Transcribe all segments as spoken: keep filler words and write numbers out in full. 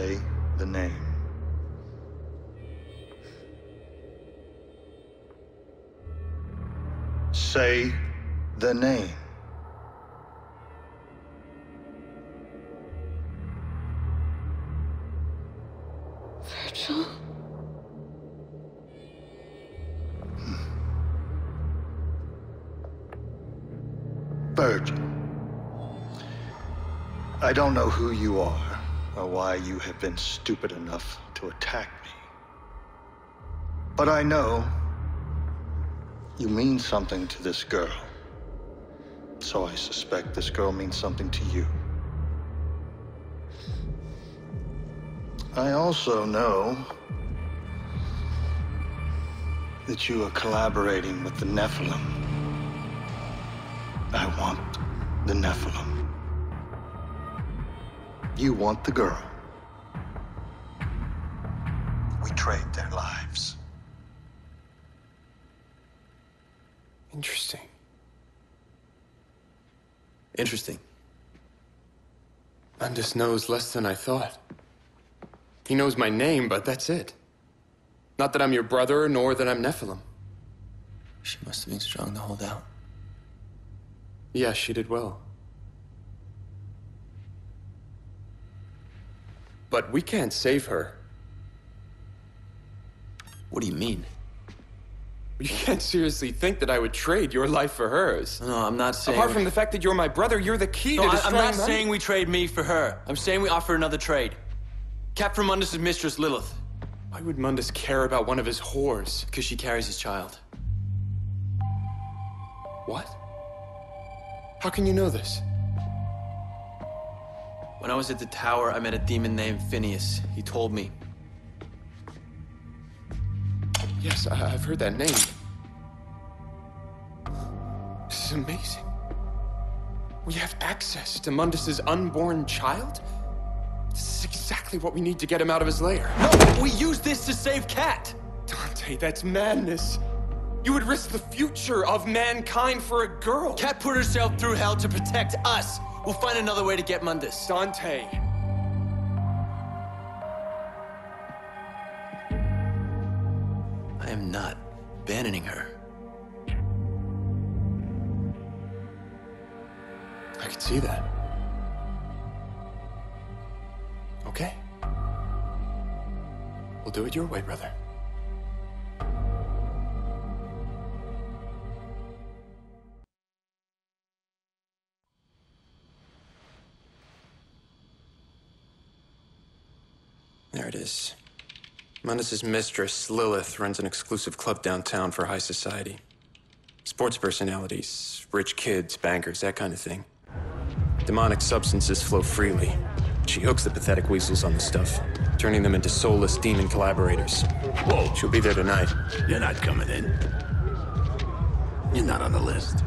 say the name. Say the name. Vergil? Vergil. I don't know who you are, or why you have been stupid enough to attack me. But I know you mean something to this girl. So I suspect this girl means something to you. I also know that you are collaborating with the Nephilim. I want the Nephilim. You want the girl. We trade their lives. Interesting. Interesting. Mundus knows less than I thought. He knows my name, but that's it. Not that I'm your brother, nor that I'm Nephilim. She must have been strong to hold out. Yeah, she did well. But we can't save her. What do you mean? You can't seriously think that I would trade your life for hers. No, I'm not saying... Apart from the fact that you're my brother, you're the key no, to destroying No, I'm not money. saying we trade me for her. I'm saying we offer another trade. Kat from Mundus' mistress, Lilith. Why would Mundus care about one of his whores? Because she carries his child. What? How can you know this? When I was at the tower, I met a demon named Phineas. He told me. Yes, I I've heard that name. This is amazing. We have access to Mundus's unborn child? This is exactly what we need to get him out of his lair. No, we use this to save Kat! Dante, that's madness. You would risk the future of mankind for a girl. Kat put herself through hell to protect us. We'll find another way to get Mundus. Dante. I am not abandoning her. I can see that. Okay. We'll do it your way, brother. There it is. Mundus's mistress, Lilith, runs an exclusive club downtown for high society. Sports personalities, rich kids, bankers, that kind of thing. Demonic substances flow freely. She hooks the pathetic weasels on the stuff, turning them into soulless demon collaborators. Whoa! She'll be there tonight. You're not coming in. You're not on the list.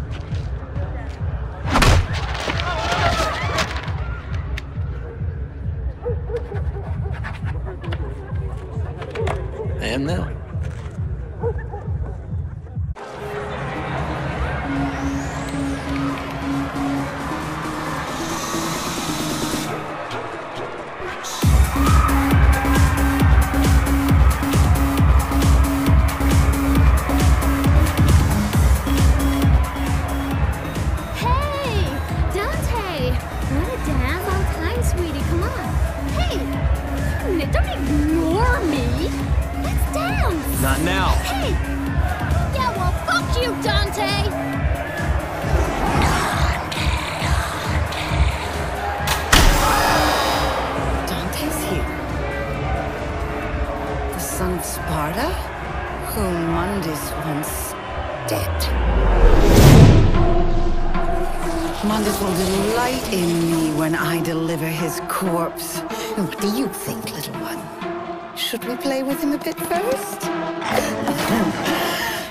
I am now. What do you think, little one? Should we play with him a bit first?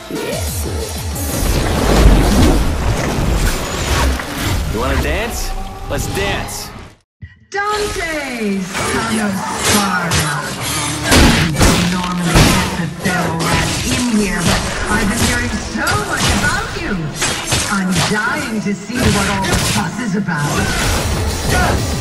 Yes. You want to dance? Let's dance. Dante's son of Sparta. Normally get the devil rat in here, but I've been hearing so much about you. I'm dying to see what all the fuss is about. Stop.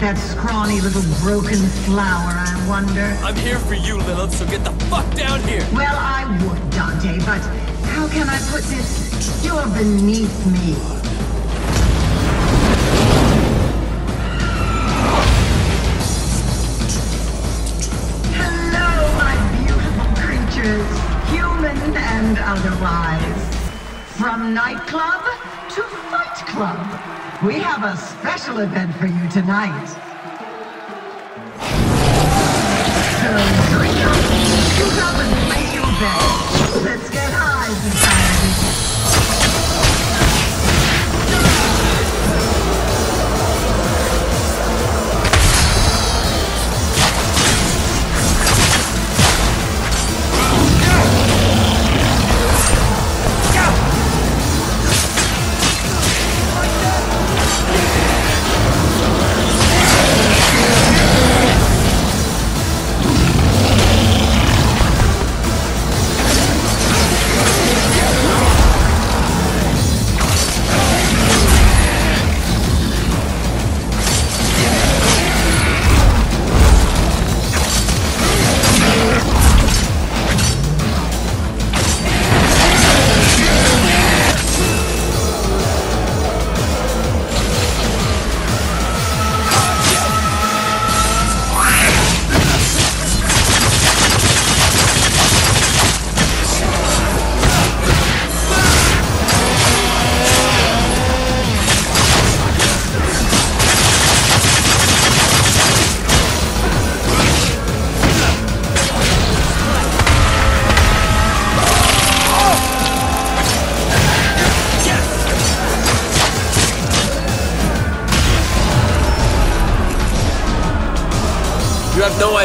That scrawny little broken flower, I wonder. I'm here for you, Lilith, so get the fuck down here! Well, I would, Dante, but how can I put this? You're beneath me. Hello, my beautiful creatures, human and otherwise. From nightclub to fight club. We have a special event for you tonight. So drink up, shoot up, and play your best. Let's get high,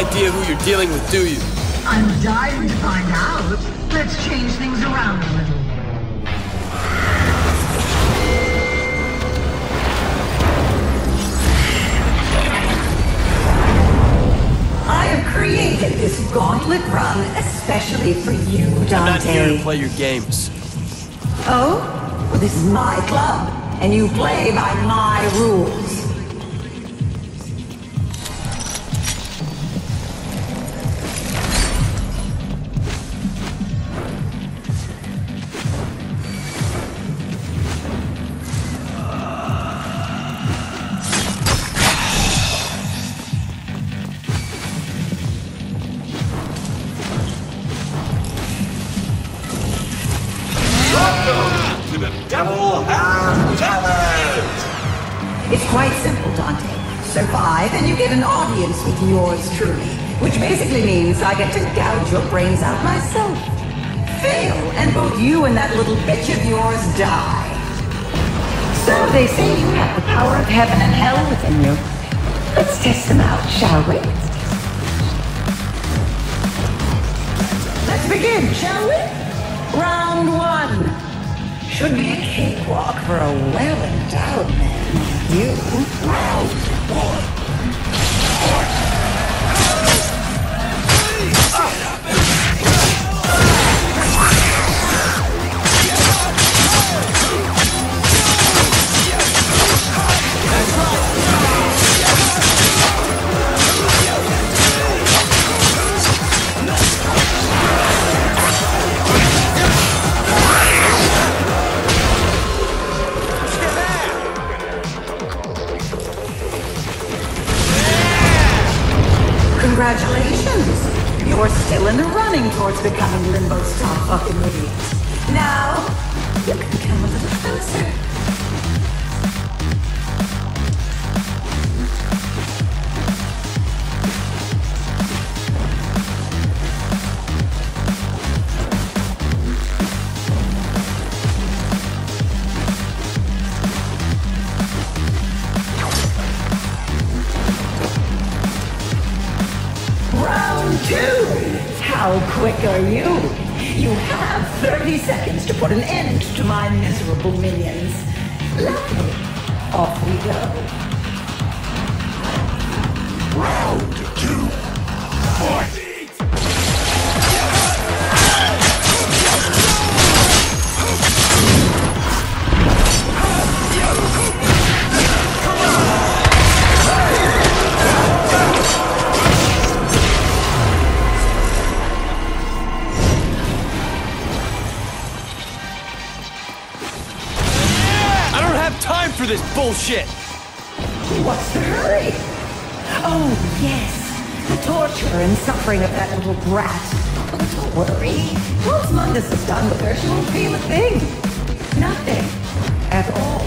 idea who you're dealing with, do you? I'm dying to find out. Let's change things around a little. I have created this gauntlet run especially for you, Dante. I'm not here to play your games. Oh? Well, this is my club, and you play by my rules. Yours truly, which basically means I get to gouge your brains out myself. Fail, and both you and that little bitch of yours die. So they say you have the power of heaven and hell within you. Let's test them out, shall we? Let's begin, shall we? Round one. Shouldn't be a cakewalk for a well-endowed man like you. Round one. Congratulations! You're still in the running towards becoming Limbo's top fucking idiots. Now, you can come a little closer. How quick are you? You have thirty seconds to put an end to my miserable minions. Lovely. Off we go. Round two. Fight! For this bullshit! What's the hurry? Oh, yes. The torture and suffering of that little brat. Don't worry. Once Mundus is done with her, she won't feel a thing. Nothing. At all.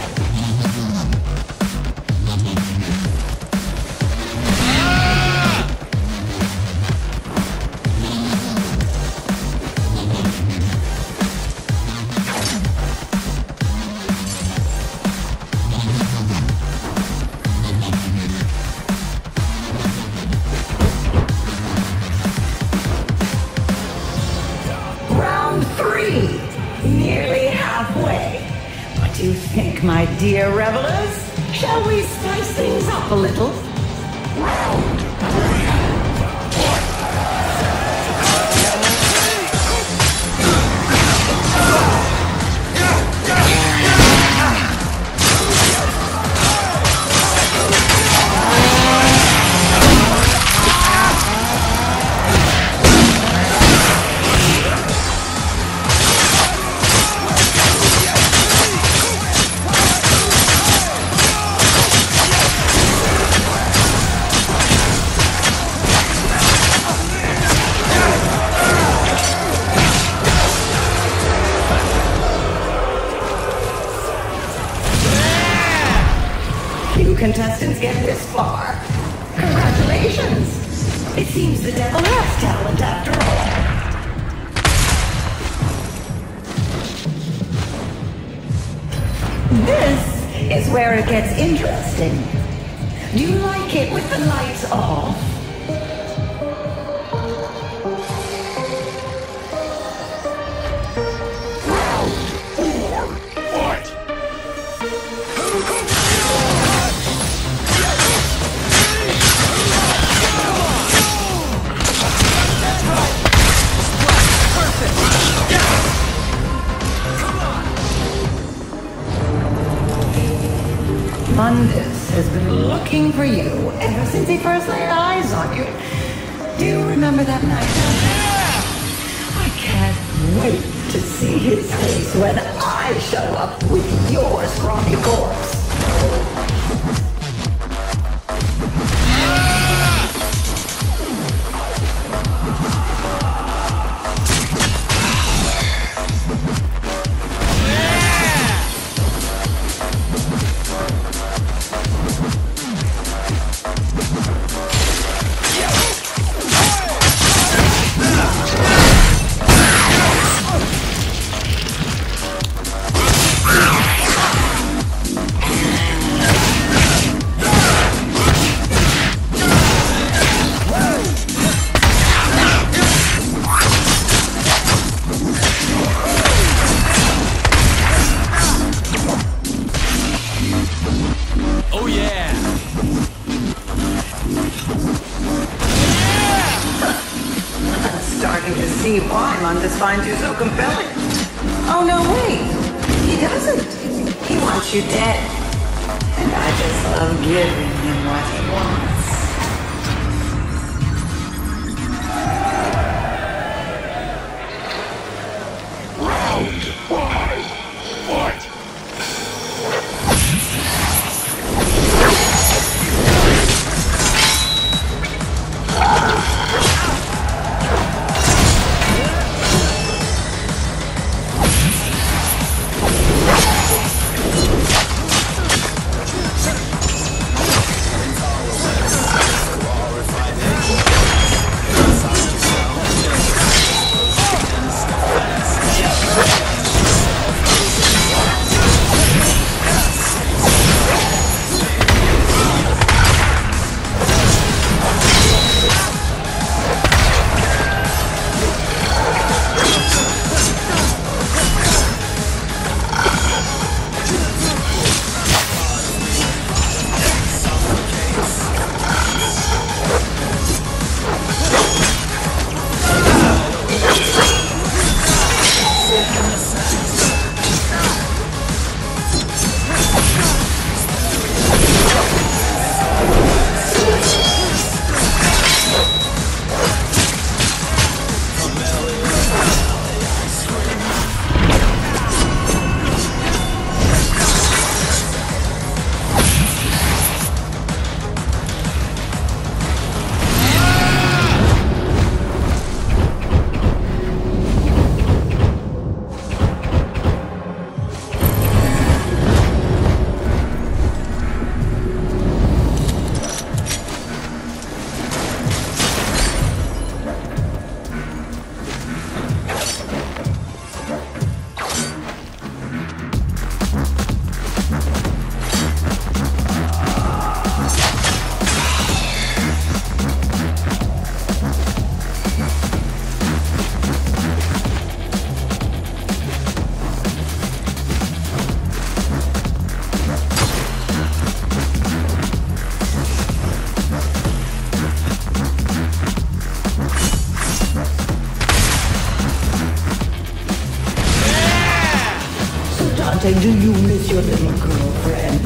You think, my dear revelers? Shall we spice things up a little? Round three. Contestants get this far. Congratulations! It seems the devil has talent after all. This is where it gets interesting. Do you like it with the lights off? Mundus has been looking for you ever since he first laid eyes on you. Do you remember that night? I can't wait to see his face when I show up with your scrawny corpse. see why Mundus finds you so compelling. Oh, no, wait. He doesn't. He wants you dead. And I just love giving him what he wants. Round one, fight! Do you miss your little girlfriend?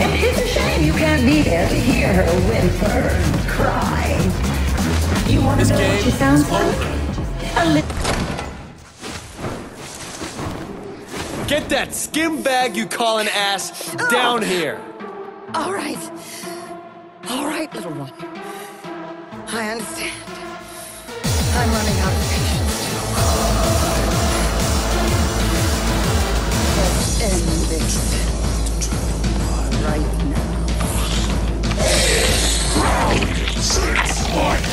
And it's a shame you can't be there to hear her whimper and cry. You want to know what she sounds like? A little. Get that skim bag you call an ass oh. down here. All right. All right, little one. I understand. I'm running out of patience. End this right now. Round six, fight!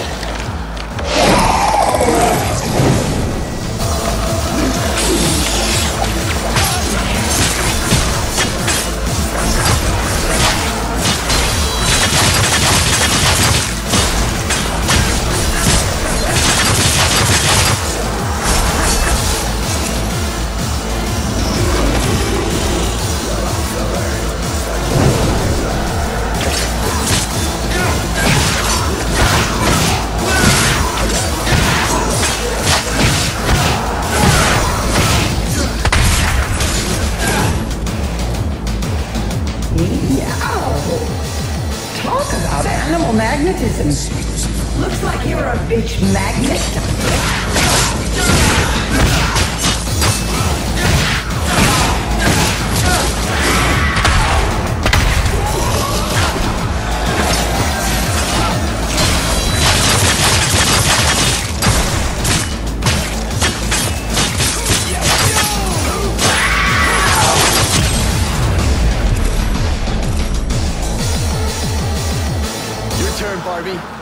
Magnetism. Looks like you're a bitch magnet. Barbie.